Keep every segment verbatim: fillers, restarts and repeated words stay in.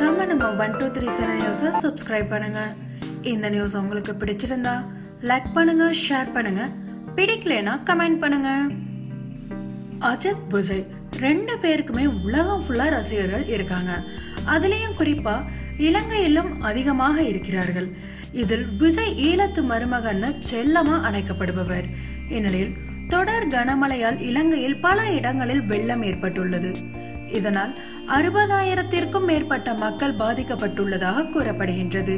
மறக்காம நம்ம one two three channel நியூஸை சப்ஸ்கிரைப் பண்ணுங்க. இந்த நியூஸ் உங்களுக்கு பிடிச்சிருந்தா லைக் பண்ணுங்க, ஷேர் பண்ணுங்க. பிடிக்கலனா கமெண்ட் பண்ணுங்க. அஜித் விஜய் ரெண்டு பேருக்குமே உலகம் ஃபுல்லா ரசிகர்கள் இருக்காங்க. அதுலயும் குறிப்பா இலங்கையிலும் அதிகமாக இருக்கிறார்கள். இதில் விஜய் ஈழத்து மருமகன்னு செல்லமா அழைக்கப்படுபவர். இந்நிலையில் தொடர் கனமழையால் இலங்கையில் பல இடங்களில் வெள்ளம் ஏற்பட்டுள்ளது. இதனால் அறுபதாயிரத்திற்கும் மேற்பட்ட மக்கள் பாதிக்கப்பட்டுள்ளதாக கூறப்படுகின்றது.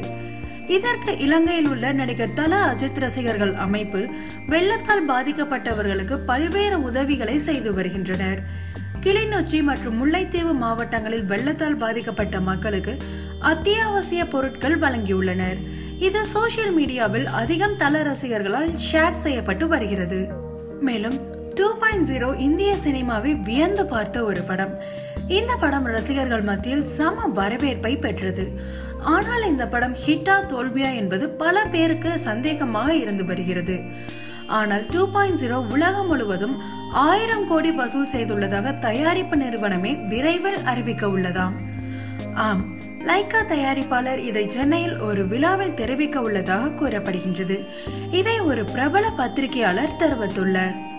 இதற்கு இலங்கையில் உள்ள நடிகர் தல அஜித் ரசிகர்கள் அமைப்பு வெள்ளத்தால் பாதிக்கப்பட்டவர்களுக்கு பல்வேறு உதவிகளை செய்து வருகின்றனர். கிளிநொச்சி மற்றும் முல்லைத்தீவு மாவட்டங்களில் வெள்ளத்தால் பாதிக்கப்பட்ட மக்களுக்கு அத்தியாவசிய பொருட்கள் வழங்கியுள்ளனர். இது சோசியல் மீடியாவில் அதிகம் தல ரசிகர்களால் ஷேர் செய்யப்பட்டு வருகிறது. மேலும் two point oh இந்திய சினிமாவை வியந்து பார்த்த ஒரு படம். இந்த படம் ரசிகர்கள் மத்தியில் சம வரவேற்பை பெற்றது. ஆனால் இந்த படம் ஹிட்டா தோல்வியா என்பது பல பேருக்கு சந்தேகமாக இருந்து வருகிறது. ஆனால் two point oh உலகம் முழுவதும் ஆயிரம் கோடி வசூல் செய்துள்ளதாக தயாரிப்பு நிறுவனமே விரைவில் அறிவிக்க உள்ளதாம். ஆம், லைக்கா தயாரிப்பாளர் இதை சென்னையில் ஒரு விழாவில் தெரிவிக்க உள்ளதாக கூறப்படுகின்றது. இதை ஒரு பிரபல பத்திரிகையாளர் தெரிவித்துள்ளார்.